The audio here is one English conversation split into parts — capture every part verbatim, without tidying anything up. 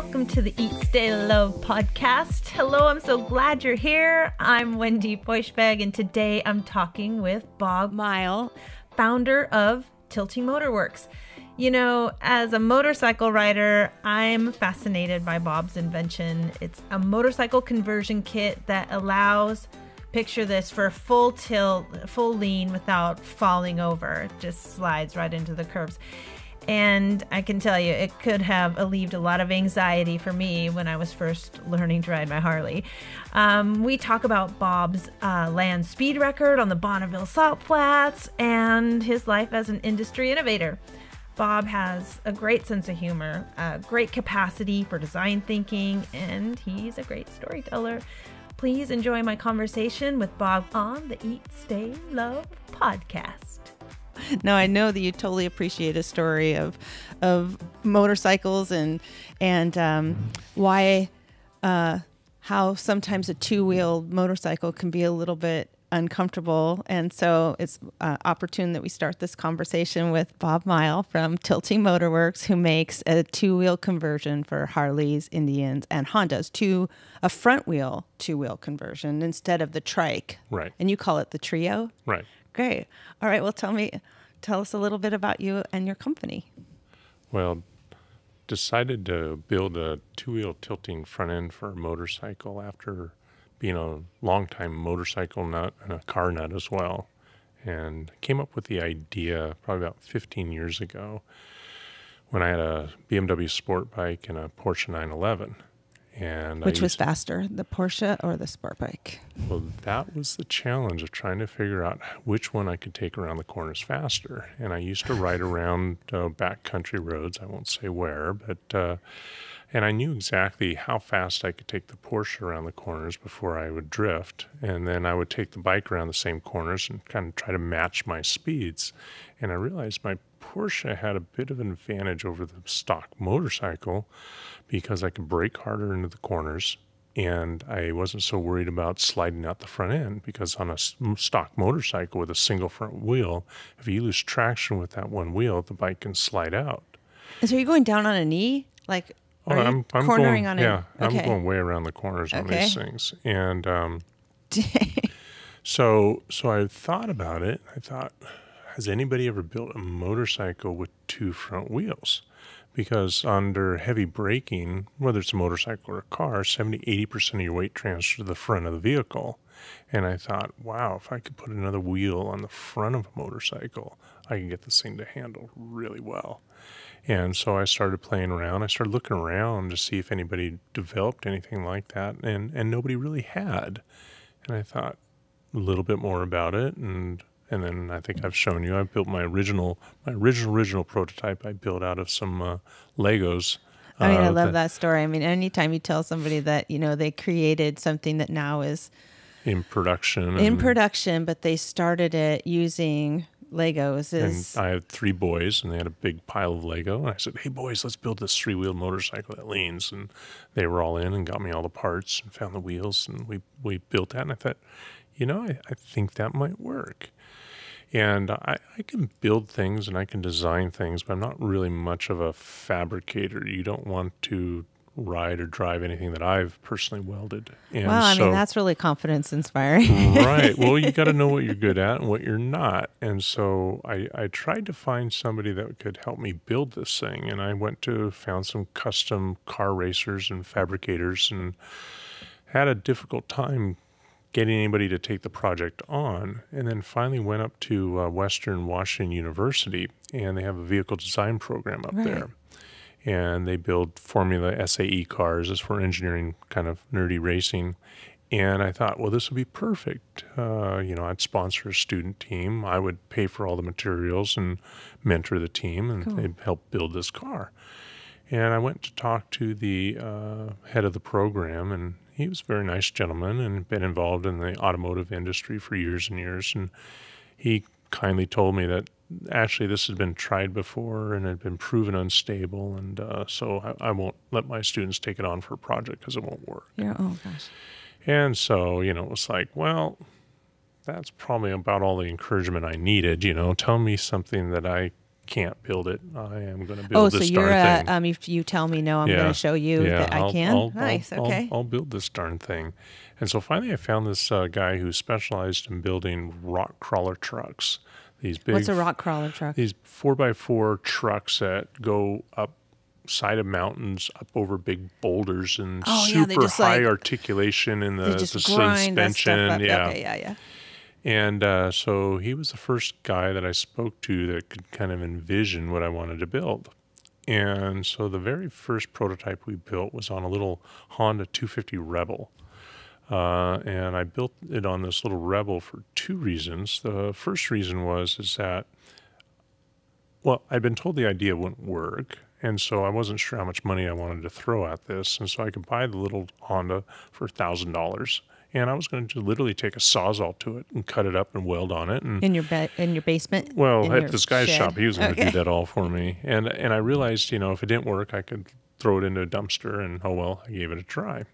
Welcome to the Eat, Stay, Love Podcast. Hello, I'm so glad you're here. I'm Wendy Poishbeg, and today I'm talking with Bob Mighell, founder of Tilting Motorworks. You know, as a motorcycle rider, I'm fascinated by Bob's invention. It's a motorcycle conversion kit that allows, picture this, for a full tilt, full lean without falling over. It just slides right into the curves. And I can tell you, it could have alleviated a lot of anxiety for me when I was first learning to ride my Harley. Um, we talk about Bob's uh, land speed record on the Bonneville Salt Flats and his life as an industry innovator. Bob has a great sense of humor, a great capacity for design thinking, and he's a great storyteller. Please enjoy my conversation with Bob on the Eat, Stay, Love podcast. Now, I know that you totally appreciate a story of of motorcycles and and um, why uh, how sometimes a two-wheeled motorcycle can be a little bit uncomfortable. And so it's uh, opportune that we start this conversation with Bob Mighell from Tilting Motorworks, who makes a two-wheel conversion for Harleys, Indians, and Hondas to a front-wheel two-wheel conversion instead of the trike. Right. And you call it the Trio. Right. Great. All right. Well, tell me, tell us a little bit about you and your company. Well, decided to build a two-wheel tilting front end for a motorcycle after being a long-time motorcycle nut and a car nut as well, and came up with the idea probably about fifteen years ago when I had a B M W sport bike and a Porsche nine eleven. And Which I was used, faster, the Porsche or the sport bike? Well, that was the challenge of trying to figure out which one I could take around the corners faster. And I used to ride around uh, backcountry roads, I won't say where, but uh, and I knew exactly how fast I could take the Porsche around the corners before I would drift. And then I would take the bike around the same corners and kind of try to match my speeds. And I realized my Porsche had a bit of an advantage over the stock motorcycle because I could brake harder into the corners, and I wasn't so worried about sliding out the front end, because on a stock motorcycle with a single front wheel, if you lose traction with that one wheel, the bike can slide out. And so you're going down on a knee? Like, oh, are I'm, I'm cornering going, on a yeah, okay. I'm going way around the corners okay. on these things. And um, so, so I thought about it. I thought, has anybody ever built a motorcycle with two front wheels? Because under heavy braking, whether it's a motorcycle or a car, seventy, eighty percent of your weight transfers to the front of the vehicle. And I thought, wow, if I could put another wheel on the front of a motorcycle, I could get this thing to handle really well. And so I started playing around. I started looking around to see if anybody developed anything like that, and, and nobody really had. And I thought a little bit more about it, and And then I think I've shown you, I built my original, my original, original prototype I built out of some uh, Legos. Uh, I mean, I love that, that story. I mean, anytime you tell somebody that, you know, they created something that now is in production. In and, production, but they started it using Legos. Is, and I had three boys, and they had a big pile of Lego. And I said, hey, boys, let's build this three-wheeled motorcycle that leans. And they were all in and got me all the parts and found the wheels. And we, we built that. And I thought, you know, I, I think that might work. And I, I can build things and I can design things, but I'm not really much of a fabricator. You don't want to ride or drive anything that I've personally welded. And well, I so, mean, that's really confidence inspiring. Right. Well, you got to know what you're good at and what you're not. And so I, I tried to find somebody that could help me build this thing. And I went to found some custom car racers and fabricators, and had a difficult time getting anybody to take the project on, and then finally went up to uh, Western Washington University, and they have a vehicle design program up right. there. And they build Formula S A E cars. It's for engineering, kind of nerdy racing. And I thought, well, this would be perfect. Uh, you know, I'd sponsor a student team. I would pay for all the materials and mentor the team, and cool. they'd help build this car. And I went to talk to the uh, head of the program, and he was a very nice gentleman and been involved in the automotive industry for years and years. And he kindly told me that actually this had been tried before and had been proven unstable. And uh, so I, I won't let my students take it on for a project because it won't work. Yeah. Oh, gosh. And so, you know, it was like, well, that's probably about all the encouragement I needed. You know, tell me something that I can't build it. I am going to build oh, this so you're darn a, thing. Um, if you tell me no, I'm yeah. going to show you yeah. that I'll, I can. I'll, nice, I'll, okay. I'll, I'll build this darn thing. And so finally I found this uh, guy who specialized in building rock crawler trucks. These big, What's a rock crawler truck? These four by four trucks that go up side of mountains, up over big boulders, and oh, super yeah, high like, articulation in the, the suspension. Yeah. Okay, yeah, yeah. And uh, so he was the first guy that I spoke to that could kind of envision what I wanted to build. And so the very first prototype we built was on a little Honda two fifty Rebel. Uh, and I built it on this little Rebel for two reasons. The first reason was is that, well, I'd been told the idea wouldn't work. And so I wasn't sure how much money I wanted to throw at this. And so I could buy the little Honda for one thousand dollars. And I was going to literally take a Sawzall to it and cut it up and weld on it. And in your ba in your basement? Well, at this guy's shed. shop, he was going okay. to do that all for me. And and I realized, you know, if it didn't work, I could throw it into a dumpster. And oh well, I gave it a try.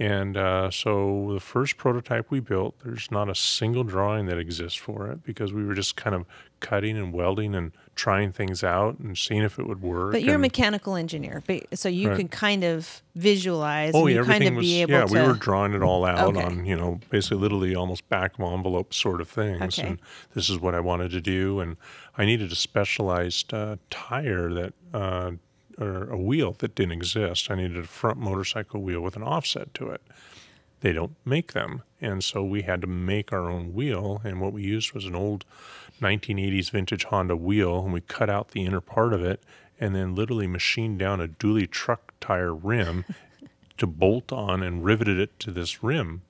And uh, so the first prototype we built, there's not a single drawing that exists for it because we were just kind of cutting and welding and trying things out and seeing if it would work. But you're and, a mechanical engineer, but, so you right. can kind of visualize oh, and you yeah, kind of was, be able yeah, to... Yeah, we were drawing it all out okay. on, you know, basically literally almost back of envelope sort of things. Okay. And this is what I wanted to do. And I needed a specialized uh, tire that... Uh, or a wheel that didn't exist. I needed a front motorcycle wheel with an offset to it. They don't make them. And so we had to make our own wheel. And what we used was an old nineteen eighties vintage Honda wheel. And we cut out the inner part of it and then literally machined down a dually truck tire rim to bolt on and riveted it to this rim.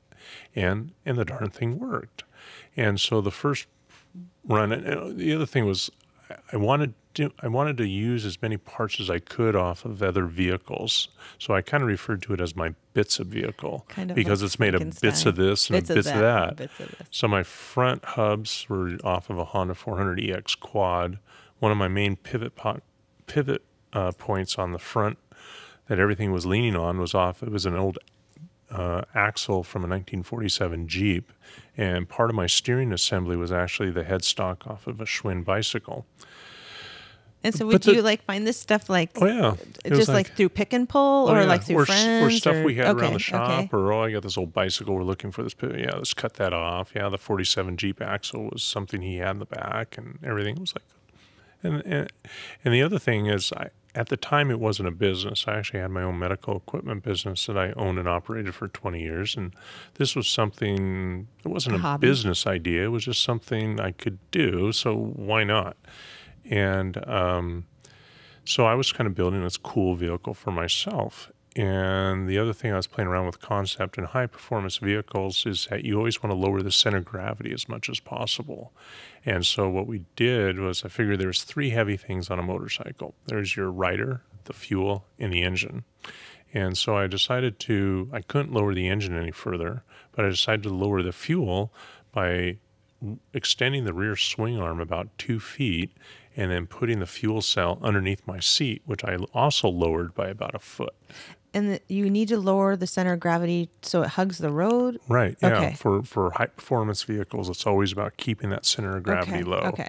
And, and the darn thing worked. And so the first run, and the other thing was I wanted to, I wanted to use as many parts as I could off of other vehicles. So I kind of referred to it as my bits of vehicle kind of because like it's made of bits of this and bits, bits, of, bits that, of that. Bits of this. So my front hubs were off of a Honda four hundred E X quad. One of my main pivot po pivot uh, points on the front that everything was leaning on was off. It was an old Uh, axle from a nineteen forty-seven Jeep, and part of my steering assembly was actually the headstock off of a Schwinn bicycle. And so, would the, you like find this stuff like, oh yeah, it just like, like through pick and pull, oh, or yeah. like through or, friends, or stuff or, we had okay, around the shop, okay. or oh, I got this old bicycle, we're looking for this. Yeah, let's cut that off. Yeah, the forty-seven Jeep axle was something he had in the back, and everything was like. And and, and the other thing is, I. At the time, it wasn't a business. I actually had my own medical equipment business that I owned and operated for twenty years. And this was something, it wasn't a, a business idea. It was just something I could do. So why not? And um, so I was kind of building this cool vehicle for myself. And the other thing I was playing around with concept in high-performance vehicles is that you always want to lower the center of gravity as much as possible. And so what we did was I figured there's three heavy things on a motorcycle. There's your rider, the fuel, and the engine. And so I decided to, I couldn't lower the engine any further, but I decided to lower the fuel by extending the rear swing arm about two feet and then putting the fuel cell underneath my seat, which I also lowered by about a foot. And the, you need to lower the center of gravity so it hugs the road? Right, yeah. Okay. For, for high-performance vehicles, it's always about keeping that center of gravity okay. low. Okay.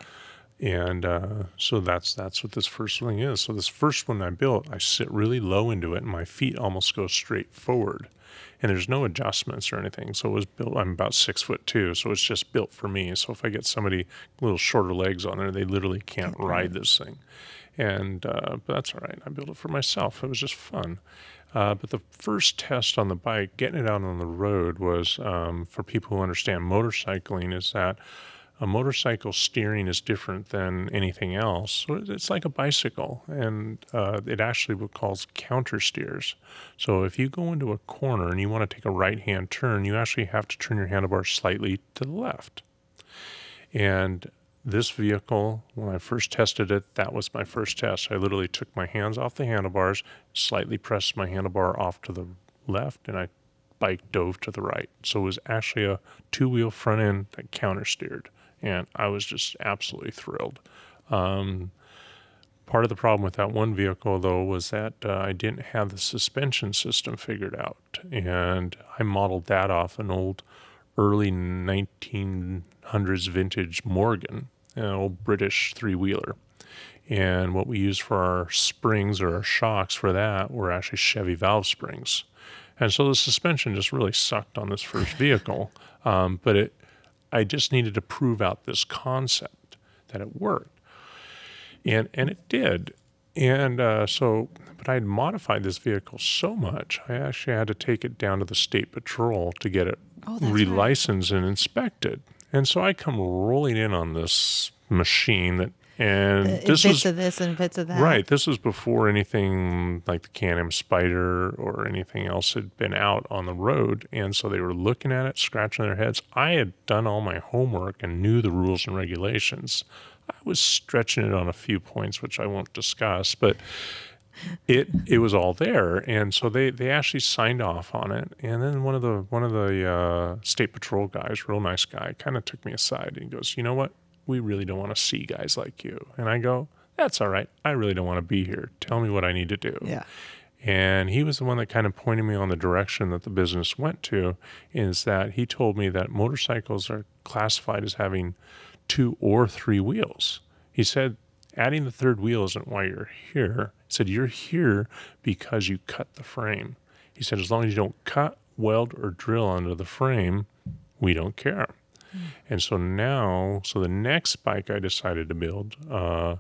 And uh, so that's that's what this first thing is. So this first one I built, I sit really low into it, and my feet almost go straight forward. And there's no adjustments or anything. So it was built, I'm about six foot two, so it's just built for me. So if I get somebody a little shorter legs on there, they literally can't mm-hmm. ride this thing. And uh, but that's all right. I built it for myself. It was just fun. Uh, but the first test on the bike, getting it out on the road, was um, for people who understand motorcycling, is that a motorcycle steering is different than anything else. So it's like a bicycle, and uh, it actually what calls counter steers. So if you go into a corner and you want to take a right-hand turn, you actually have to turn your handlebar slightly to the left. And this vehicle, when I first tested it, that was my first test. I literally took my hands off the handlebars, slightly pressed my handlebar off to the left, and I bike dove to the right. So it was actually a two-wheel front end that counter steered. And I was just absolutely thrilled. Um, part of the problem with that one vehicle, though, was that uh, I didn't have the suspension system figured out. And I modeled that off an old early nineteen hundreds vintage Morgan, an old British three-wheeler. And what we used for our springs or our shocks for that were actually Chevy valve springs. And so the suspension just really sucked on this first vehicle. Um, but it, I just needed to prove out this concept that it worked. And, and it did. And uh, so, but I had modified this vehicle so much, I actually had to take it down to the state patrol to get it oh, relicensed right. and inspected. And so I come rolling in on this machine that, and the, this bits was, of this and bits of that. Right. This was before anything like the Can-Am Spider or anything else had been out on the road. And so they were looking at it, scratching their heads. I had done all my homework and knew the rules and regulations. I was stretching it on a few points, which I won't discuss, but it it was all there. And so they, they actually signed off on it. And then one of the one of the uh, state patrol guys, real nice guy, kind of took me aside and he goes, "You know what? We really don't want to see guys like you." And I go, "That's all right. I really don't want to be here. Tell me what I need to do." Yeah. And he was the one that kind of pointed me on the direction that the business went to, is that he told me that motorcycles are classified as having two or three wheels. He said, adding the third wheel isn't why you're here. He said, you're here because you cut the frame. He said, as long as you don't cut, weld, or drill under the frame, we don't care. And so now, so the next bike I decided to build, uh,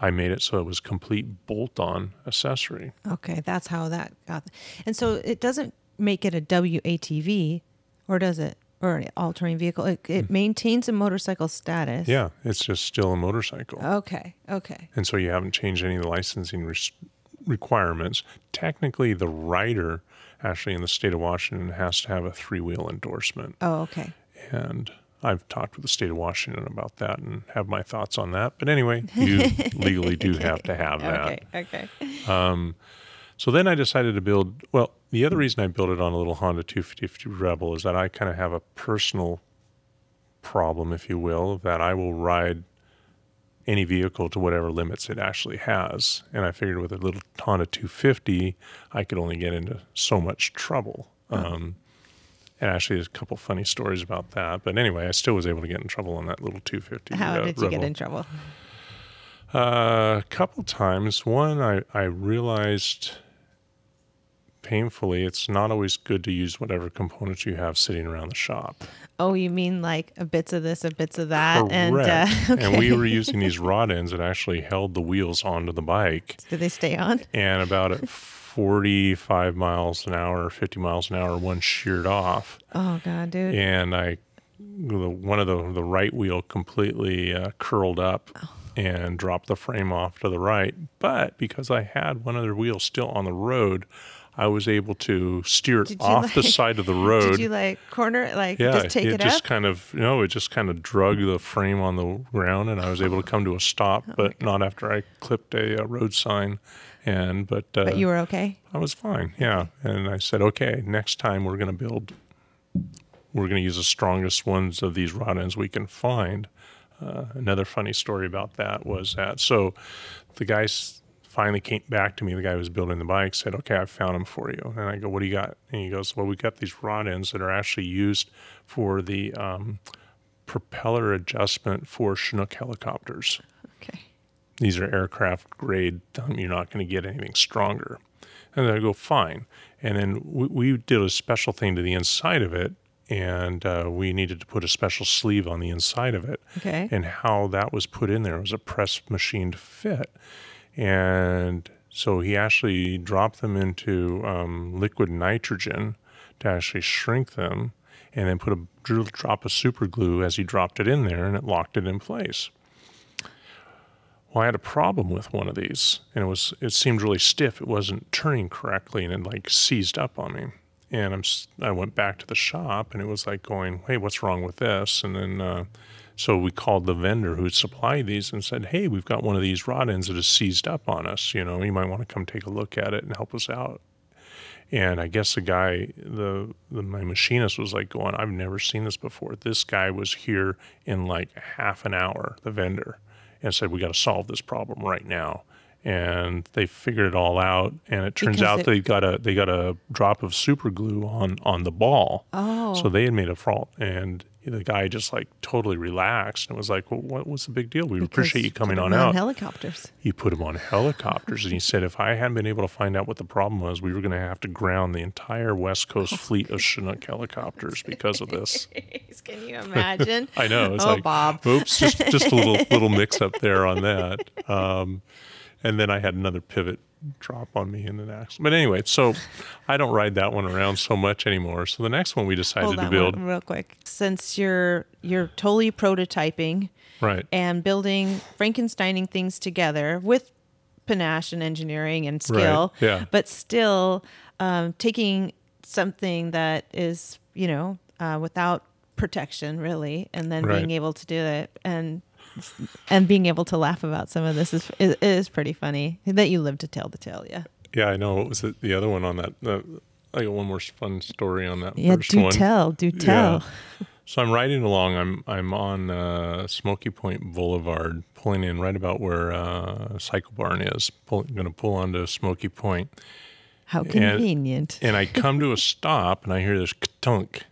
I made it so it was complete bolt-on accessory. Okay, that's how that got. And so it doesn't make it a W A T V, or does it? Or an all-terrain vehicle. It, it mm-hmm. maintains a motorcycle status. Yeah, it's just still a motorcycle. Okay, okay. And so you haven't changed any of the licensing re requirements. Technically, the rider, actually, in the state of Washington, has to have a three-wheel endorsement. Oh, okay. And I've talked with the state of Washington about that and have my thoughts on that. But anyway, you legally do have to have that. Okay, okay. Um, so then I decided to build, well, the other reason I built it on a little Honda two fifty Rebel is that I kind of have a personal problem, if you will, that I will ride any vehicle to whatever limits it actually has. And I figured with a little Honda two fifty, I could only get into so much trouble. Huh. Um, and actually, there's a couple funny stories about that. But anyway, I still was able to get in trouble on that little two fifty. How uh, did you Rebel. Get in trouble? Uh, a couple times. One, I, I realized painfully, it's not always good to use whatever components you have sitting around the shop. Oh, you mean like bits of this and bits of that? Correct. And, uh, okay. And we were using these rod ends that actually held the wheels onto the bike. Did they stay on? And about at forty-five miles an hour, fifty miles an hour, one sheared off. Oh, God, dude. And I, the, one of the, the right wheel completely uh, curled up. Oh. And dropped the frame off to the right. But because I had one other wheel still on the road, I was able to steer it off like, the side of the road. Did you like corner it? Like yeah, just take it, it up? Just kind of, you know, it just kind of drug the frame on the ground and I was able to come to a stop, oh but not after I clipped a, a road sign. And, but, uh, but you were okay? I was fine. Yeah. And I said, okay, next time we're going to build, we're going to use the strongest ones of these rod ends we can find. Uh, another funny story about that was that, so the guy finally came back to me, the guy who was building the bike, said, okay, I found them for you. And I go, what do you got? And he goes, well, we got these rod ends that are actually used for the um, propeller adjustment for Chinook helicopters. Okay. These are aircraft grade, you're not going to get anything stronger. And then I go, fine. And then we, we did a special thing to the inside of it. And uh, we needed to put a special sleeve on the inside of it. Okay. And how that was put in there was a press machined fit. And so he actually dropped them into um, liquid nitrogen to actually shrink them and then put a drop of super glue as he dropped it in there and it locked it in place. Well, I had a problem with one of these and it, was, it seemed really stiff. It wasn't turning correctly and it like seized up on me. And I'm, I went back to the shop, and it was like going, hey, what's wrong with this? And then uh, so we called the vendor who supplied these and said, hey, we've got one of these rod ends that is seized up on us. You know, you might want to come take a look at it and help us out. And I guess the guy, the, the my machinist was like going, I've never seen this before. This guy was here in like half an hour, the vendor, and said, we got to solve this problem right now. And they figured it all out, and it turns because out it, they got a they got a drop of super glue on on the ball. Oh, so they had made a fault, and the guy just like totally relaxed and was like, well, what was the big deal? We because appreciate you coming on, on out. On helicopters. He put him on helicopters. And he said, if I hadn't been able to find out what the problem was, we were going to have to ground the entire West Coast fleet of Chinook helicopters because of this. Can you imagine? I know. It's oh, like, Bob. Oops, just, just a little, little mix up there on that. Um, and then I had another pivot drop on me in an accident. But anyway, so I don't ride that one around so much anymore. So the next one we decided Hold on to build real quick. Since you're you're totally prototyping, right, and building Frankensteining things together with panache and engineering and skill, right. Yeah. But still um, taking something that is, you know, uh, without protection really, and then right. being able to do it and and being able to laugh about some of this is, is is pretty funny that you live to tell the tale. Yeah. Yeah, I know. What was the, the other one on that? The, I got one more fun story on that. Yeah, first do one. tell, do tell. Yeah. So I'm riding along. I'm I'm on uh, Smoky Point Boulevard, pulling in right about where uh, Cycle Barn is. Pull, going to pull onto Smoky Point. How convenient! And, and I come to a stop, and I hear this k-tunk.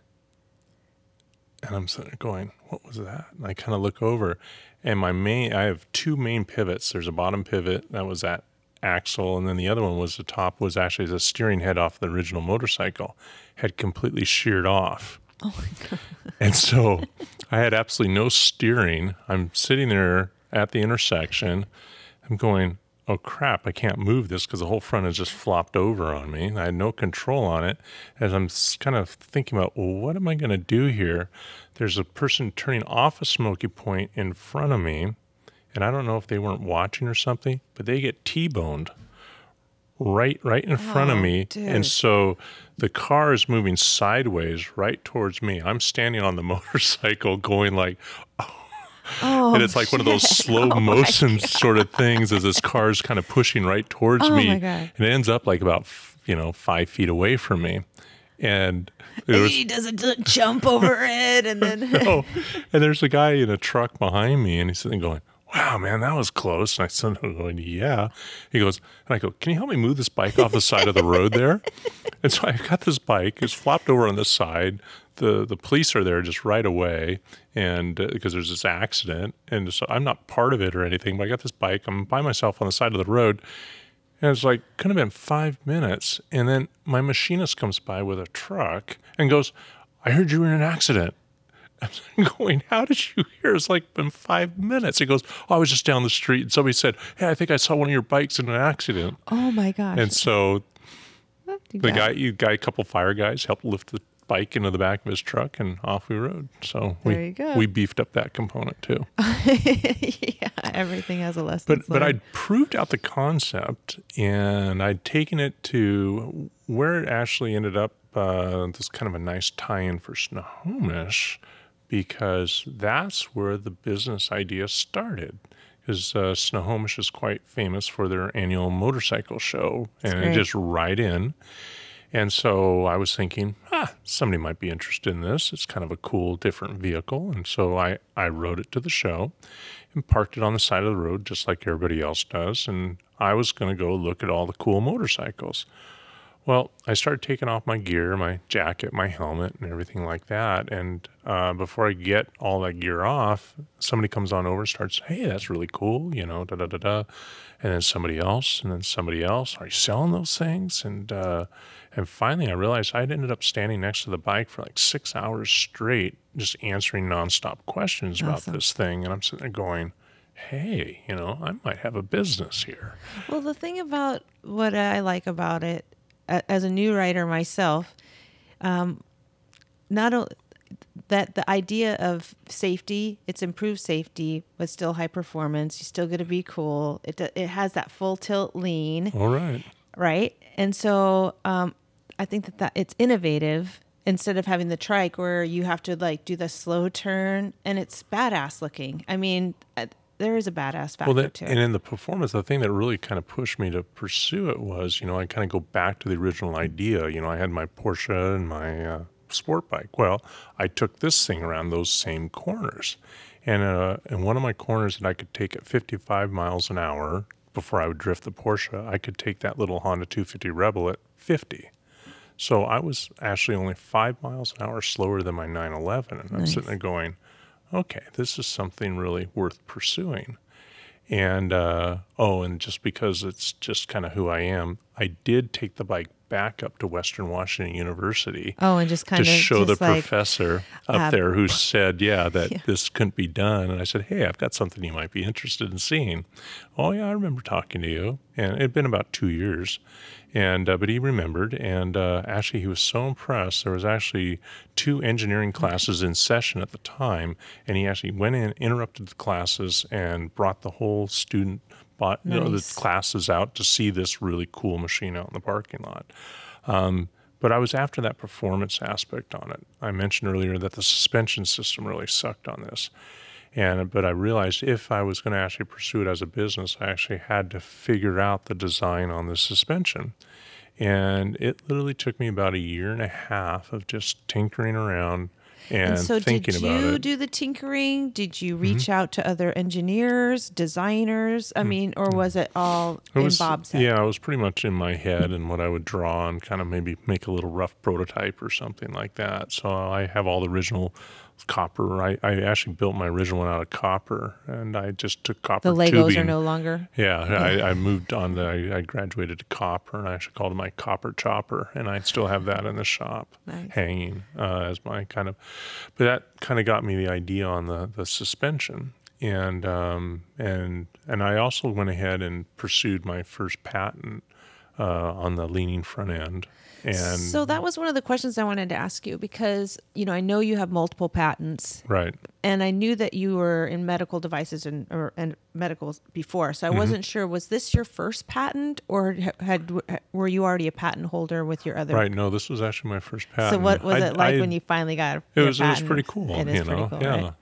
And I'm sitting there going, what was that? And I kind of look over, and my main, I have two main pivots. There's a bottom pivot that was that axle, and then the other one was the top was actually the steering head off the original motorcycle, had completely sheared off. Oh my God. And so I had absolutely no steering. I'm sitting there at the intersection. I'm going, oh crap, I can't move this because the whole front has just flopped over on me. I had no control on it. As I'm kind of thinking about, well, what am I going to do here? There's a person turning off a Smoky Point in front of me, and I don't know if they weren't watching or something, but they get T-boned right right in oh, front of me. Dude. And so the car is moving sideways right towards me. I'm standing on the motorcycle going like, oh. Oh, and it's like shit. one of those slow oh motion sort of things as this car is kind of pushing right towards oh me. And it ends up like about, you know, five feet away from me. And there was, he does a jump over it. And then no. And there's a guy in a truck behind me. And he's sitting going, wow, man, that was close. And I said, I'm going, yeah. He goes, and I go, can you help me move this bike off the side of the road there? And so I've got this bike. It's flopped over on the side. The, the police are there just right away, and uh, because there's this accident, and so I'm not part of it or anything, but I got this bike, I'm by myself on the side of the road, and it's like, could have been five minutes, and then my machinist comes by with a truck and goes, I heard you were in an accident. I'm going, how did you hear? It's like been five minutes. He goes, oh, I was just down the street, and somebody said, hey, I think I saw one of your bikes in an accident. Oh, my gosh. And so you the guy, you guy, a couple fire guys helped lift the bike into the back of his truck, and off we rode. So we we beefed up that component too. Yeah, everything has a lesson. But but I'd proved out the concept, and I'd taken it to where it actually ended up. Uh, this kind of a nice tie-in for Snohomish, because that's where the business idea started. Because uh, Snohomish is quite famous for their annual motorcycle show, that's and just ride in. And so I was thinking, ah, somebody might be interested in this. It's kind of a cool, different vehicle. And so I, I rode it to the show and parked it on the side of the road just like everybody else does. And I was going to go look at all the cool motorcycles. Well, I started taking off my gear, my jacket, my helmet, and everything like that. And uh, before I get all that gear off, somebody comes on over and starts, hey, that's really cool, you know, da-da-da-da. And then somebody else, and then somebody else. Are you selling those things? And uh, and finally I realized I'd ended up standing next to the bike for like six hours straight, just answering nonstop questions about awesome. this thing. And I'm sitting there going, hey, you know, I might have a business here. Well, the thing about what I like about it, as a new writer myself, um, not o that the idea of safety, it's improved safety, but still high performance. You still got to be cool. It it has that full tilt lean. All right. Right. And so um, I think that, that it's innovative instead of having the trike where you have to like do the slow turn, and it's badass looking. I mean, there is a badass factor well, that, to it. And in the performance, the thing that really kind of pushed me to pursue it was, you know, I kind of go back to the original idea. You know, I had my Porsche and my uh, sport bike. Well, I took this thing around those same corners. And uh, in one of my corners that I could take at fifty-five miles an hour before I would drift the Porsche, I could take that little Honda two fifty Rebel at fifty. So I was actually only five miles an hour slower than my nine eleven. And nice. I'm sitting there going, okay, this is something really worth pursuing. And, uh, oh, and just because it's just kind of who I am, I did take the bike back up to Western Washington University. Oh, and just kind to of show the like, professor up uh, there who said, yeah, that yeah. this couldn't be done. And I said, hey, I've got something you might be interested in seeing. Oh, yeah, I remember talking to you. And it had been about two years. And, uh, but he remembered. And uh, actually, he was so impressed. There was actually two engineering classes in session at the time. And he actually went in, interrupted the classes, and brought the whole student bought, nice. you know, the classes out to see this really cool machine out in the parking lot. Um, but I was after that performance aspect on it. I mentioned earlier that the suspension system really sucked on this. And, but I realized if I was going to actually pursue it as a business, I actually had to figure out the design on the suspension. And it literally took me about a year and a half of just tinkering around and, and so thinking about it. Did you do the tinkering? Did you reach mm-hmm. out to other engineers, designers? I mm-hmm. mean, or was it all it in was, Bob's head? Yeah, it was pretty much in my head and what I would draw and kind of maybe make a little rough prototype or something like that. So I have all the original copper. I, I actually built my original one out of copper, and I just took copper tubing. The Legos are no longer? Yeah, yeah. I, I moved on. The, I, I graduated to copper, and I actually called it my copper chopper, and I still have that in the shop nice. hanging uh, as my kind of, but that kind of got me the idea on the, the suspension. And, um, and, and I also went ahead and pursued my first patent Uh, on the leaning front end. And so that was one of the questions I wanted to ask you, because, you know, I know you have multiple patents. Right. And I knew that you were in medical devices and, or, and medicals before. So I mm-hmm. wasn't sure, was this your first patent, or had, were you already a patent holder with your other? Right. No, this was actually my first patent. So what was I, it like I, when you finally got it? Was, patent? It was pretty cool. It is you know, pretty cool, yeah. Right?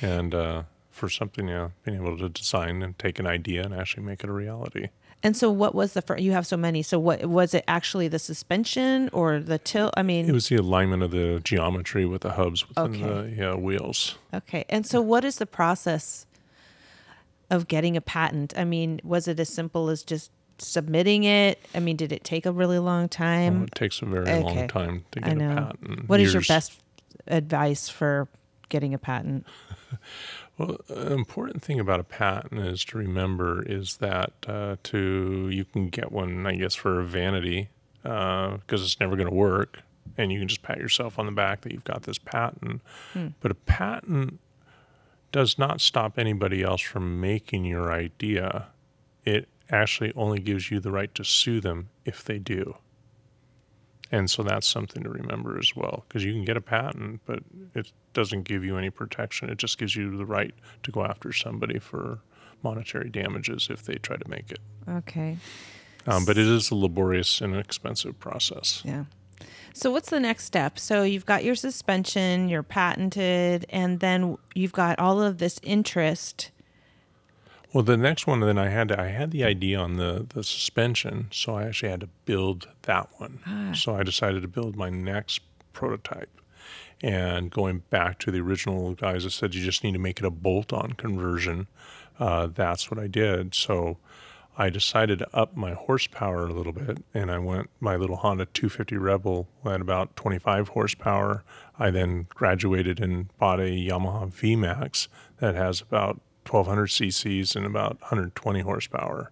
And uh, for something, yeah, being able to design and take an idea and actually make it a reality. And so what was the first, you have so many, so what was it actually the suspension or the tilt? I mean. It was the alignment of the geometry with the hubs within okay. the yeah, wheels. Okay. And so what is the process of getting a patent? I mean, was it as simple as just submitting it? I mean, did it take a really long time? Well, it takes a very okay. long time to get I know. a patent. What Years. is your best advice for getting a patent? Well, an important thing about a patent is to remember is that uh, to you can get one, I guess, for vanity because uh, it's never going to work, and you can just pat yourself on the back that you've got this patent. Hmm. But a patent does not stop anybody else from making your idea. It actually only gives you the right to sue them if they do. And so that's something to remember as well, because you can get a patent, but it doesn't give you any protection. It just gives you the right to go after somebody for monetary damages if they try to make it. Okay. Um, but it is a laborious and expensive process. Yeah. So what's the next step? So you've got your suspension, you're patented, and then you've got all of this interest. Well, the next one, then I had to, I had the idea on the, the suspension, so I actually had to build that one. Ah. So I decided to build my next prototype. And going back to the original guys that said you just need to make it a bolt-on conversion, uh, that's what I did. So I decided to up my horsepower a little bit, and I went my little Honda two fifty Rebel at about twenty-five horsepower. I then graduated and bought a Yamaha V-Max that has about twelve hundred cc's and about one hundred twenty horsepower,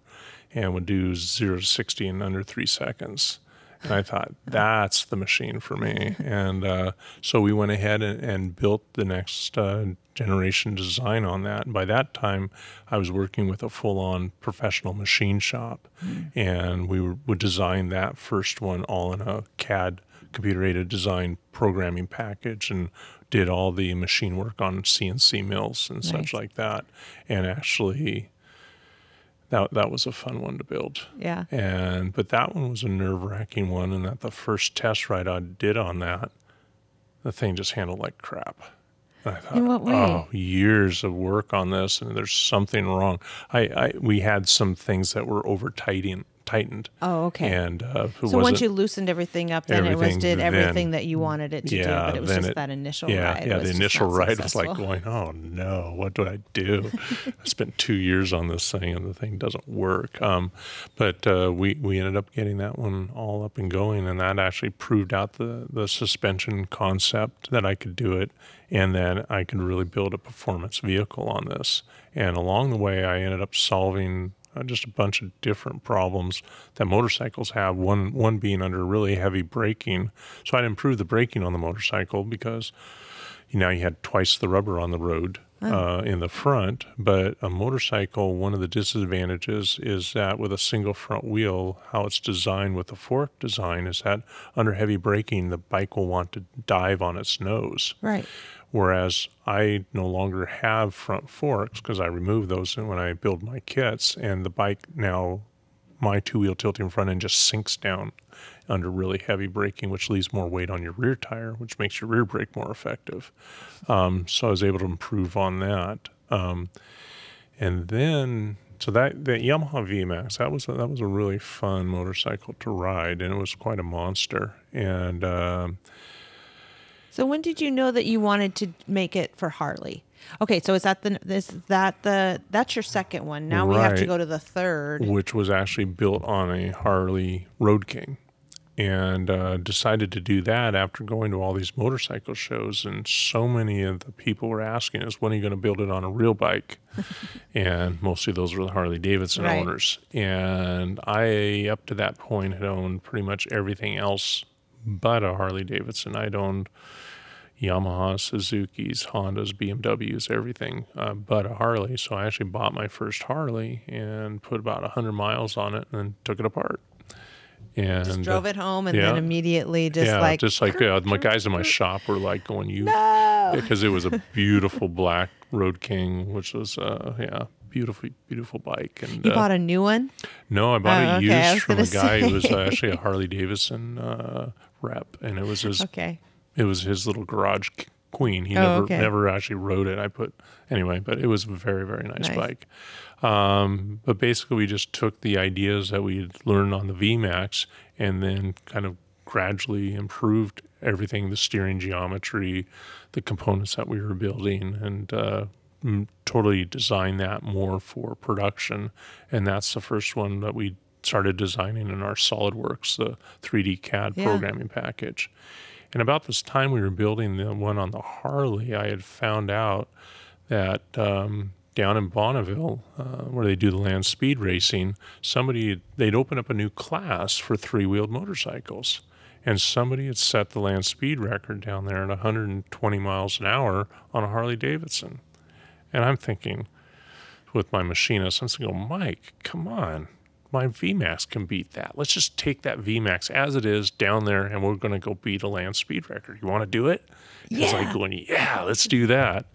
and would do zero to sixty in under three seconds. And I thought, that's the machine for me. And uh, so we went ahead and, and built the next uh, generation design on that. And by that time, I was working with a full-on professional machine shop, mm-hmm. and we were, would design that first one all in a C A D computer-aided design programming package, and did all the machine work on C N C mills and nice. such like that. And actually, that that was a fun one to build. Yeah. And but that one was a nerve-wracking one, and that the first test ride I did on that, the thing just handled like crap. And I thought, In what way? oh, years of work on this, and there's something wrong. I, I we had some things that were over-tightening tightened. Oh, okay. And uh, who so was once it? you loosened everything up, then everything, it was did everything then, that you wanted it to yeah, do, but it was just it, that initial yeah, ride. Yeah, the initial ride successful. was like going, oh no, what do I do? I spent two years on this thing, and the thing doesn't work. Um, but uh, we we ended up getting that one all up and going, and that actually proved out the the suspension concept, that I could do it, and then I could really build a performance vehicle on this. And along the way, I ended up solving uh, just a bunch of different problems that motorcycles have, one one being under really heavy braking. So I'd improve the braking on the motorcycle because you know, you had twice the rubber on the road uh, oh. in the front. But a motorcycle, one of the disadvantages is that with a single front wheel, how it's designed with the fork design is that under heavy braking, the bike will want to dive on its nose. Right. Whereas I no longer have front forks because I remove those when I build my kits, and the bike now, my two-wheel tilting front end just sinks down under really heavy braking, which leaves more weight on your rear tire, which makes your rear brake more effective. Um, so I was able to improve on that. Um, and then, so that, that Yamaha V-Max, that was, a, that was a really fun motorcycle to ride, and it was quite a monster. And... Uh, So when did you know that you wanted to make it for Harley? Okay, so is that the is that the that's your second one. Now right. we have to go to the third, which was actually built on a Harley Road King, and uh, decided to do that after going to all these motorcycle shows. And so many of the people were asking us, "When are you going to build it on a real bike?" And mostly those were the Harley-Davidson right. owners. And I, up to that point, had owned pretty much everything else but a Harley-Davidson. I'd owned Yamaha, Suzuki's, Hondas, B M Ws, everything uh, but a Harley. So I actually bought my first Harley and put about one hundred miles on it and then took it apart. And just drove uh, it home and yeah. then immediately just yeah, like... just like yeah, my guys in my shop were like going, you... No! Because it was a beautiful black Road King, which was, uh, yeah... beautiful, beautiful bike. And you uh, bought a new one? No, I bought oh, a okay. used from a guy who was uh, actually a Harley Davidson uh, rep, and it was his. Okay. It was his little garage queen. He oh, never, okay. never actually rode it. I put anyway, but it was a very, very nice, nice. bike. Um, but basically, we just took the ideas that we had learned on the V-Max, and then kind of gradually improved everything: the steering geometry, the components that we were building, and. Uh, totally design that more for production. And that's the first one that we started designing in our SolidWorks, the three D C A D yeah. programming package. And about this time we were building the one on the Harley, I had found out that um, down in Bonneville, uh, where they do the land speed racing, somebody, they'd open up a new class for three-wheeled motorcycles. And somebody had set the land speed record down there at one hundred twenty miles an hour on a Harley-Davidson. And I'm thinking, with my machinist, I'm thinking, oh, Mike, come on. My V-Max can beat that. Let's just take that V-Max as it is down there, and we're going to go beat a land speed record. You want to do it? Yeah. I was like going, yeah, let's do that.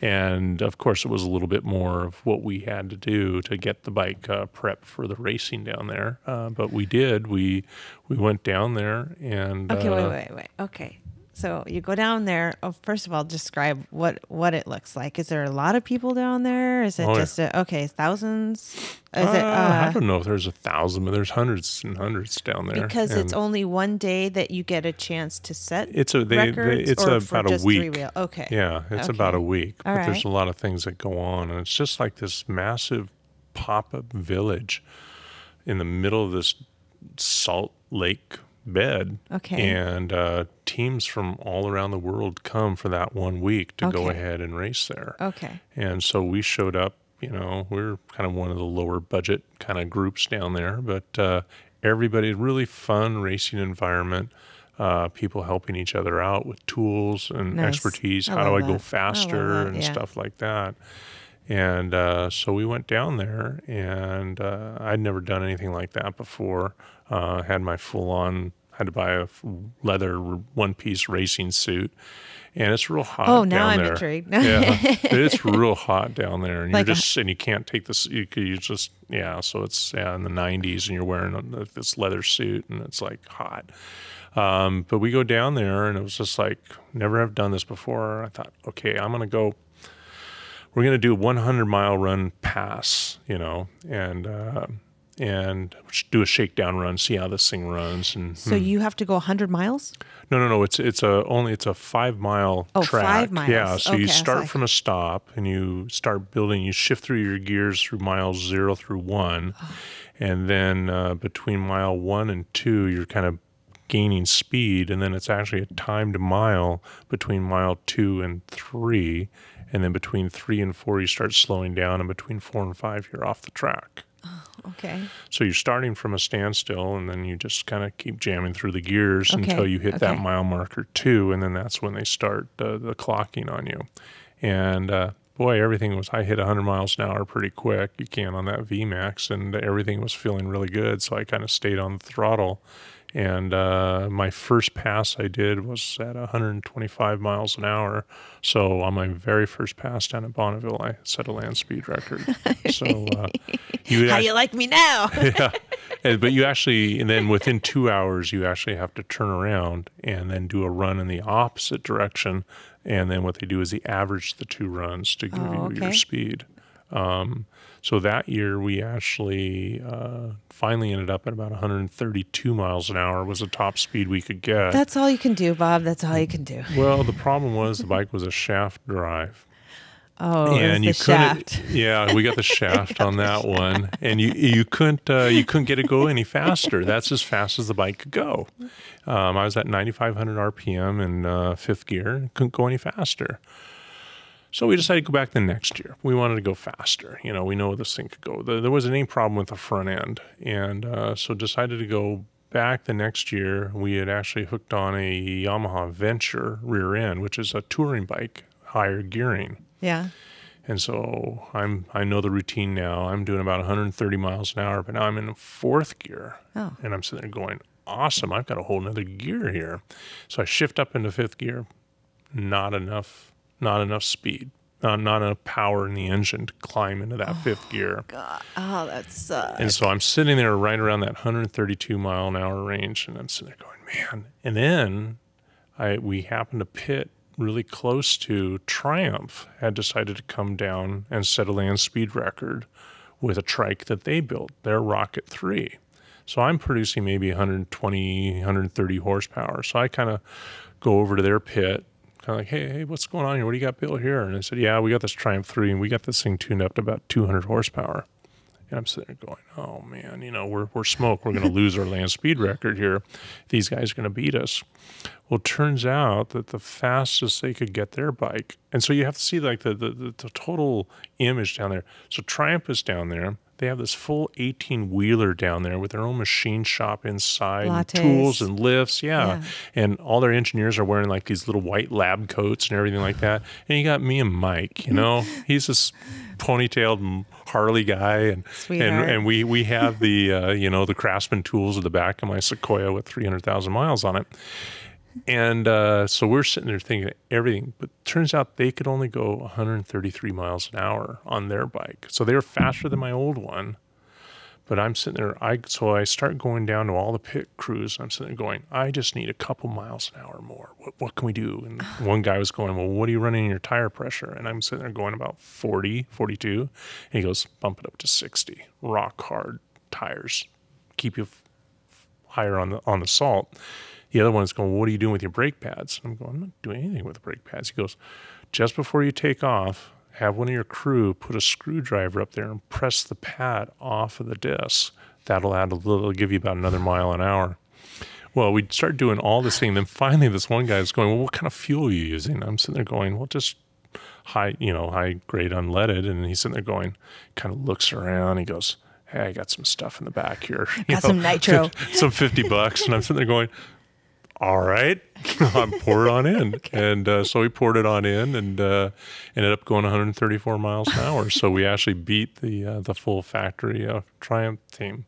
And, of course, it was a little bit more of what we had to do to get the bike uh, prepped for the racing down there. Uh, but we did. We we went down there. and Okay, uh, wait, wait, wait. Okay. So you go down there. Oh, first of all, describe what, what it looks like. Is there a lot of people down there? Is it oh, just, a, okay, thousands? Is uh, it, uh, I don't know if there's a thousand, but there's hundreds and hundreds down there. Because and it's only one day that you get a chance to set it's a, they, records? They, it's or a, for about just a week. Three-wheel? Okay. Yeah, it's okay. about a week. All but right. there's a lot of things that go on. And it's just like this massive pop-up village in the middle of this salt lake bed. Okay. And uh, teams from all around the world come for that one week to okay. go ahead and race there. Okay. And so we showed up, you know, we we're kind of one of the lower budget kind of groups down there, but uh, everybody, really fun racing environment, uh, people helping each other out with tools and nice. expertise. I How do I that. go faster I and yeah. stuff like that. And uh, so we went down there, and uh, I'd never done anything like that before. Uh, had my full-on, had to buy a leather one-piece racing suit, and it's real hot. Oh, down now I'm there. intrigued. Yeah, it's real hot down there, and like you're just and you can't take this. You, you just yeah. So it's yeah, in the nineties, and you're wearing this leather suit, and it's like hot. Um, but we go down there, and it was just like never have done this before. I thought, okay, I'm gonna go. We're gonna do a one hundred mile run pass, you know, and. Uh, and do a shakedown run, see how this thing runs. And so hmm. you have to go one hundred miles? No, no, no. It's it's a only it's a five mile oh, track. Five miles. Yeah. So okay, you start from a stop and you start building. You shift through your gears through miles zero through one, oh. and then uh, between mile one and two, you're kind of gaining speed, and then it's actually a timed mile between mile two and three, and then between three and four you start slowing down, and between four and five you're off the track. Oh, okay. So you're starting from a standstill, and then you just kind of keep jamming through the gears okay. until you hit okay. that mile marker two, and then that's when they start uh, the clocking on you. And uh, boy, everything was, I hit one hundred miles an hour pretty quick, you can on that V-Max, and everything was feeling really good, so I kind of stayed on the throttle. And uh, my first pass I did was at one hundred twenty-five miles an hour. So on my very first pass down at Bonneville, I set a land speed record. So uh, you how act- you like me now? Yeah, and, but you actually, and then within two hours, you actually have to turn around and then do a run in the opposite direction. And then what they do is they average the two runs to give oh, you okay. your speed. Um, so that year we actually, uh, finally ended up at about one hundred thirty-two miles an hour was the top speed we could get. That's all you can do, Bob. That's all you can do. Well, the problem was the bike was a shaft drive. Oh, and it was you the shaft. Yeah, we got the shaft got on that shaft. one, and you you couldn't uh, you couldn't get it go any faster. That's as fast as the bike could go. Um, I was at ninety-five hundred R P M in uh, fifth gear. Couldn't go any faster. So we decided to go back the next year. We wanted to go faster. You know, we know this thing could go. There wasn't any problem with the front end. And uh, so decided to go back the next year. We had actually hooked on a Yamaha Venture rear end, which is a touring bike, higher gearing. Yeah. And so I'm, I know the routine now. I'm doing about one hundred thirty miles an hour, but now I'm in fourth gear. Oh. And I'm sitting there going, awesome, I've got a whole nother gear here. So I shift up into fifth gear, not enough Not enough speed, not, not enough power in the engine to climb into that oh, fifth gear. God. Oh, that sucks. And so I'm sitting there right around that one hundred thirty-two mile an hour range, and I'm sitting there going, man. And then I we happened to pit really close to Triumph, had decided to come down and set a land speed record with a trike that they built, their Rocket three. So I'm producing maybe one hundred twenty, one hundred thirty horsepower. So I kind of go over to their pit. Kind of like, hey, hey, what's going on here? What do you got built here? And I said, yeah, we got this Triumph three, and we got this thing tuned up to about two hundred horsepower. And I'm sitting there going, oh, man, you know, we're we're smoke. We're going to lose our land speed record here. These guys are going to beat us. Well, turns out that the fastest they could get their bike, and so you have to see, like, the, the, the, the total image down there. So Triumph is down there. They have this full eighteen-wheeler down there with their own machine shop inside, and tools and lifts, yeah. yeah. And all their engineers are wearing, like, these little white lab coats and everything like that. And you got me and Mike, you know. He's this ponytailed Harley guy, and and, and we we have the uh, you know, the Craftsman tools at the back of my Sequoia with three hundred thousand miles on it. And uh, so we're sitting there thinking everything, but turns out they could only go one hundred thirty-three miles an hour on their bike. So they were faster than my old one, but I'm sitting there. I So I start going down to all the pit crews, and I'm sitting there going, I just need a couple miles an hour more. What, what can we do? And one guy was going, well, what are you running in your tire pressure? And I'm sitting there going about forty, forty-two. And he goes, bump it up to sixty. Rock hard tires. Keep you f- higher on the on the salt. The other one's going, well, what are you doing with your brake pads? And I'm going, I'm not doing anything with the brake pads. He goes, just before you take off, have one of your crew put a screwdriver up there and press the pad off of the disc. That'll add a little, give you about another mile an hour. Well, we start doing all this thing. Then finally this one guy's going, well, what kind of fuel are you using? I'm sitting there going, well, just high, you know, high grade unleaded. And he's sitting there going, kind of looks around. He goes, hey, I got some stuff in the back here. Got you know, some nitro. Some fifty bucks. And I'm sitting there going, all right, I'm poured on in. Okay. And uh, so we poured it on in and uh, ended up going one hundred thirty-four miles an hour. So we actually beat the uh, the full factory uh, Triumph team.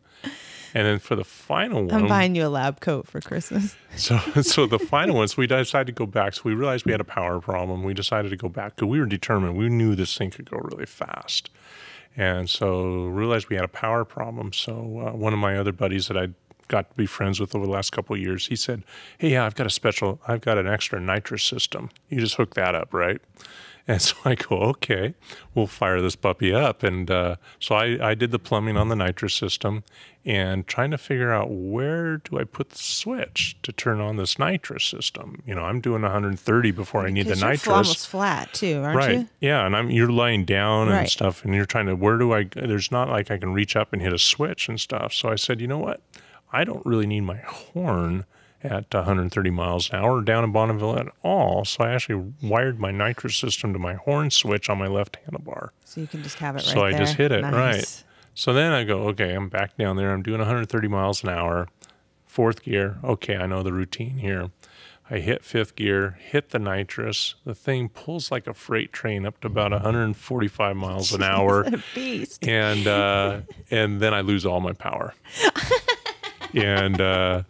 And then for the final one. I'm buying you a lab coat for Christmas. So so the final one, so we decided to go back. So we realized we had a power problem. We decided to go back because we were determined. We knew this thing could go really fast. And so realized we had a power problem. So uh, one of my other buddies that I'd got to be friends with over the last couple of years, he said, hey, yeah, I've got a special, I've got an extra nitrous system. You just hook that up, right? And so I go, okay, we'll fire this puppy up. And uh, so I, I did the plumbing on the nitrous system and trying to figure out where do I put the switch to turn on this nitrous system. You know, I'm doing one hundred thirty before because I need the you're nitrous. Almost flat too, aren't right. you? Right. Yeah, and I'm you're lying down right. and stuff, and you're trying to. Where do I? There's not like I can reach up and hit a switch and stuff. So I said, you know what? I don't really need my horn at one hundred thirty miles an hour down in Bonneville at all. So I actually wired my nitrous system to my horn switch on my left handlebar. So you can just have it right there. So I just hit it, nice. Right. So then I go, okay, I'm back down there. I'm doing one hundred thirty miles an hour, fourth gear. Okay, I know the routine here. I hit fifth gear, hit the nitrous. The thing pulls like a freight train up to about one hundred forty-five miles an hour. It's a beast. And, uh, and then I lose all my power. And... Uh,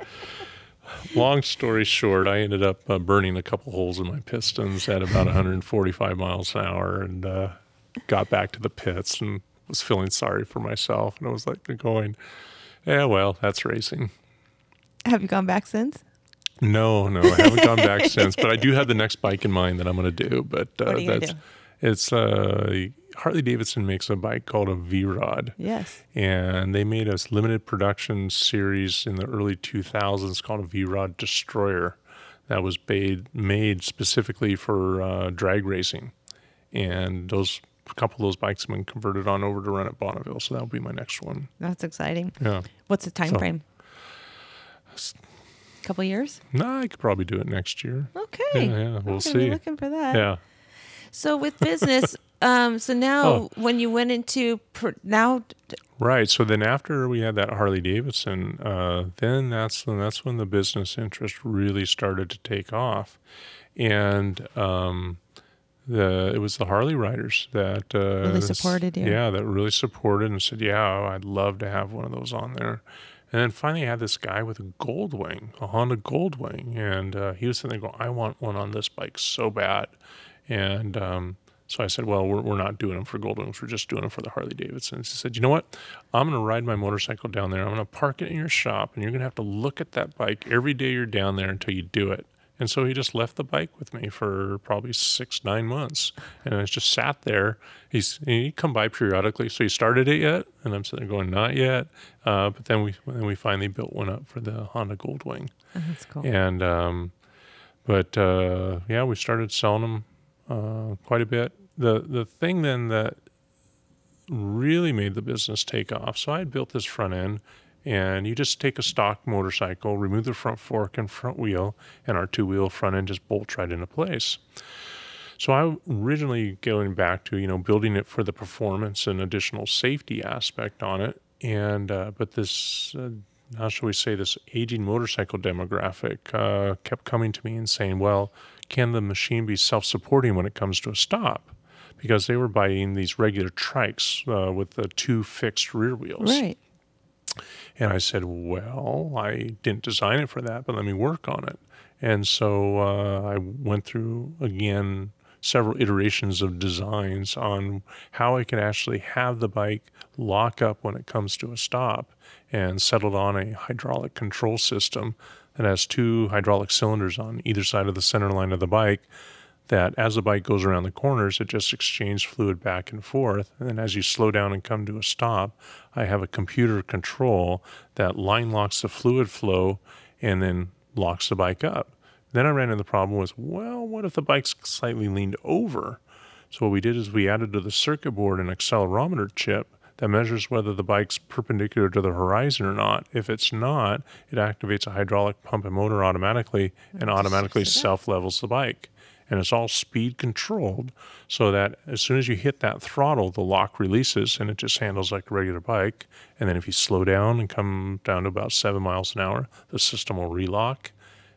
long story short, I ended up uh, burning a couple holes in my pistons at about one hundred forty-five miles an hour, and uh, got back to the pits and was feeling sorry for myself. And I was like going, yeah, well, that's racing. Have you gone back since? No, no, I haven't gone back since, but I do have the next bike in mind that I'm going to do. But uh, what are you that's, gonna do? It's uh, Harley-Davidson makes a bike called a V-Rod. Yes. And they made a limited production series in the early two thousands called a V-Rod Destroyer that was made specifically for uh, drag racing. And those a couple of those bikes have been converted on over to run at Bonneville. So that'll be my next one. That's exciting. Yeah. What's the time so, frame? A couple years? No, nah, I could probably do it next year. Okay. Yeah, yeah we'll see. Be looking for that. Yeah. So with business... Um, so now oh. when you went into pr now. Right. So then after we had that Harley Davidson, uh, then that's when, that's when the business interest really started to take off. And, um, the, it was the Harley riders that, uh, really supported you. Yeah, that really supported and said, yeah, I'd love to have one of those on there. And then finally I had this guy with a Goldwing, a Honda Goldwing. And, uh, he was sitting there going, I want one on this bike so bad. And, um, so I said, well, we're, we're not doing them for Goldwings. We're just doing them for the Harley-Davidsons. He said, you know what? I'm going to ride my motorcycle down there. I'm going to park it in your shop, and you're going to have to look at that bike every day you're down there until you do it. And so he just left the bike with me for probably six, nine months. And I just sat there. He's, he'd come by periodically. So he started it yet? And I'm sitting there going, not yet. Uh, but then we then we finally built one up for the Honda Goldwing. Oh, that's cool. And, um, but, uh, yeah, we started selling them uh, quite a bit. The the thing then that really made the business take off, so I built this front end, and you just take a stock motorcycle, remove the front fork and front wheel, and our two-wheel front end just bolts right into place. So I originally going back to, you know, building it for the performance and additional safety aspect on it, and uh, but this, uh, how shall we say, this aging motorcycle demographic uh, kept coming to me and saying, well, can the machine be self-supporting when it comes to a stop? Because they were buying these regular trikes uh, with the two fixed rear wheels. Right. And I said, well, I didn't design it for that, but let me work on it. And so uh, I went through, again, several iterations of designs on how I could actually have the bike lock up when it comes to a stop, and settled on a hydraulic control system that has two hydraulic cylinders on either side of the center line of the bike, that as the bike goes around the corners, it just exchanges fluid back and forth. And then as you slow down and come to a stop, I have a computer control that line locks the fluid flow and then locks the bike up. Then I ran into the problem was, well, what if the bike's slightly leaned over? So what we did is we added to the circuit board an accelerometer chip that measures whether the bike's perpendicular to the horizon or not. If it's not, it activates a hydraulic pump and motor automatically and automatically self-levels the bike. And it's all speed controlled, so that as soon as you hit that throttle, the lock releases and it just handles like a regular bike. And then if you slow down and come down to about seven miles an hour, the system will relock.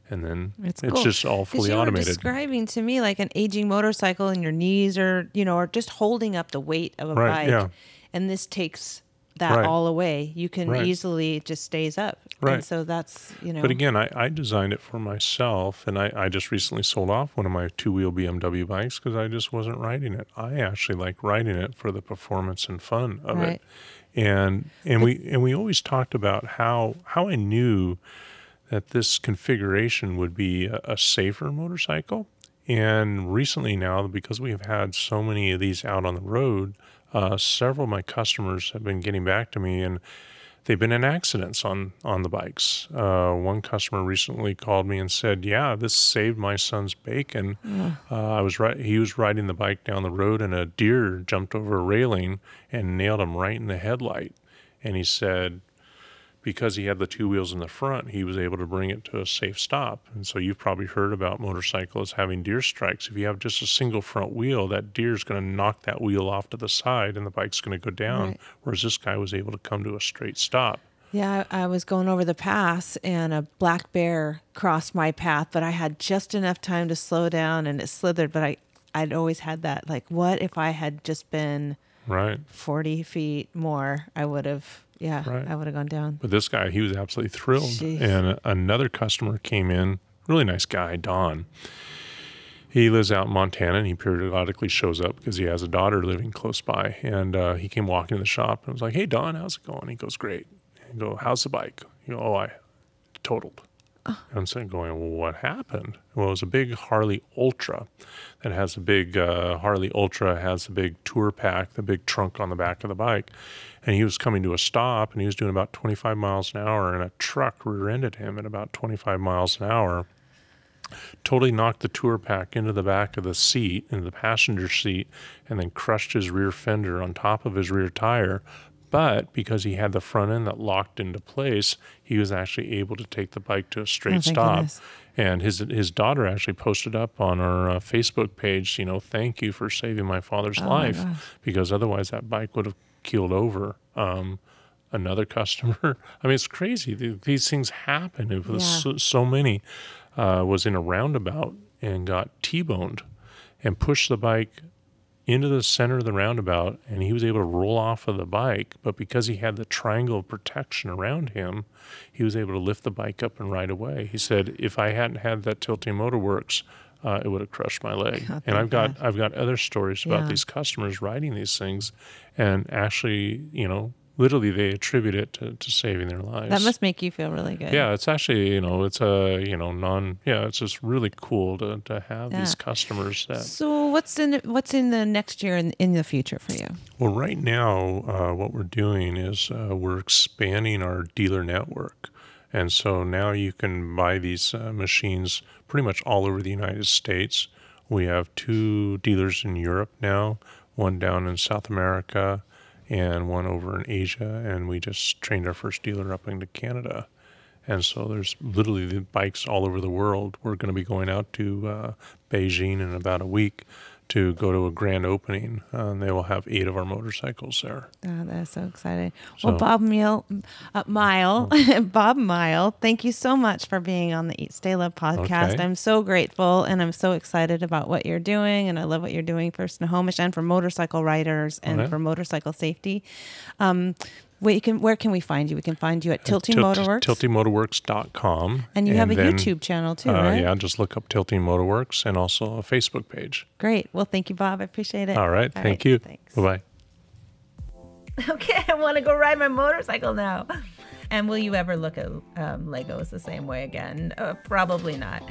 And then it's, it's cool. just all fully you automated. You're describing to me like an aging motorcycle, and your knees are, you know, are just holding up the weight of a right, bike. Yeah. And this takes that right. all away. You can right. easily, it just stays up. Right. And so that's, you know. But again, I, I designed it for myself, and I, I just recently sold off one of my two-wheel B M W bikes because I just wasn't riding it. I actually like riding it for the performance and fun of right. it. And and but, we and we always talked about how how I knew that this configuration would be a, a safer motorcycle And recently now, because we have had so many of these out on the road, uh, several of my customers have been getting back to me, and they've been in accidents on, on the bikes. Uh, one customer recently called me and said, yeah, this saved my son's bacon. Mm. Uh, I was right, he was riding the bike down the road, and a deer jumped over a railing and nailed him right in the headlight. And he said, because he had the two wheels in the front, he was able to bring it to a safe stop. And so you've probably heard about motorcyclists having deer strikes. If you have just a single front wheel, that deer's going to knock that wheel off to the side and the bike's going to go down, right. Whereas this guy was able to come to a straight stop. Yeah, I was going over the pass and a black bear crossed my path, but I had just enough time to slow down and it slithered. But I, I'd always had that, like, what if I had just been right forty feet more, I would have... Yeah, right. I would have gone down. But this guy, he was absolutely thrilled. Jeez. And another customer came in, really nice guy, Don. He lives out in Montana, and he periodically shows up because he has a daughter living close by. And uh, he came walking to the shop, and I was like, hey, Don, how's it going? He goes, great. I go, how's the bike? He goes, oh, I totaled. Oh. And I'm sitting going, well, what happened? Well, it was a big Harley Ultra that has a big, uh, Harley Ultra has the big tour pack, the big trunk on the back of the bike. And he was coming to a stop, and he was doing about twenty-five miles an hour, and a truck rear-ended him at about twenty-five miles an hour. Totally knocked the tour pack into the back of the seat, into the passenger seat, and then crushed his rear fender on top of his rear tire. But because he had the front end that locked into place, he was actually able to take the bike to a straight oh, stop. Goodness. And his his daughter actually posted up on our uh, Facebook page, you know, thank you for saving my father's oh, life, my because otherwise that bike would have keeled over. Um, another customer, I mean, it's crazy. These things happen. It was yeah. so, so many uh, was in a roundabout and got T-boned and pushed the bike into the center of the roundabout, and he was able to roll off of the bike, but because he had the triangle of protection around him, he was able to lift the bike up and ride away. He said, if I hadn't had that Tilting Motorworks, uh, it would have crushed my leg. God, and I've got, I've got other stories about yeah. these customers riding these things, and actually, you know, literally they attribute it to, to saving their lives. That must make you feel really good. Yeah, it's actually, you know, it's a, you know, non, yeah, it's just really cool to, to have yeah. these customers. That. So what's in, what's in the next year and in, in the future for you? Well, right now, uh, what we're doing is uh, we're expanding our dealer network. And so now you can buy these uh, machines pretty much all over the United States. We have two dealers in Europe now, one down in South America, and one over in Asia, and we just trained our first dealer up into Canada. And so there's literally the bikes all over the world. We're going to be going out to uh, Beijing in about a week to go to a grand opening, uh, and they will have eight of our motorcycles there. Oh, that's so exciting. So, well, Bob Mighell, uh, Mighell, oh. Bob Mighell, thank you so much for being on the Eat, Stay, Love podcast. Okay. I'm so grateful, and I'm so excited about what you're doing, and I love what you're doing for Snohomish and for motorcycle riders and right. for motorcycle safety. Um, Wait, you can, where can we find you? We can find you at Tilting Motorworks. Tilting Motorworks dot com. And you and have a then, YouTube channel too, uh, right? Yeah, just look up Tilting Motorworks and also a Facebook page. Great. Well, thank you, Bob. I appreciate it. All right. All thank right, you. Thanks. Bye-bye. Okay, I want to go ride my motorcycle now. And will you ever look at um, Legos the same way again? Uh, probably not.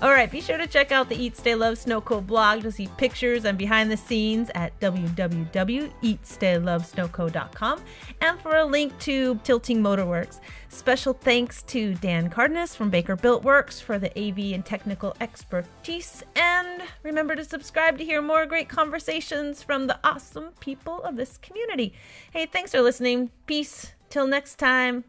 All right, be sure to check out the Eat, Stay, Love Snow Co. blog to see pictures and behind the scenes at w w w dot eat stay love snow co dot com and for a link to Tilting Motorworks. Special thanks to Dan Cardenas from Baker Built Works for the A V and technical expertise. And remember to subscribe to hear more great conversations from the awesome people of this community. Hey, thanks for listening. Peace. Till next time.